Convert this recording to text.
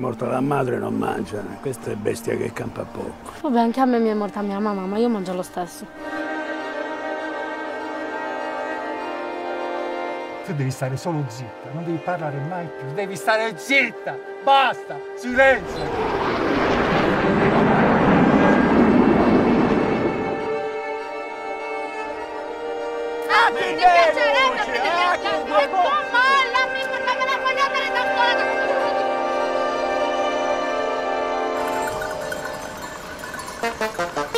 morta la madre non mangiano, questa è bestia che campa poco. Vabbè, anche a me mi è morta mia mamma, ma io mangio lo stesso. Tu devi stare solo zitta, non devi parlare mai più, devi stare zitta, basta, silenzio! Thank you.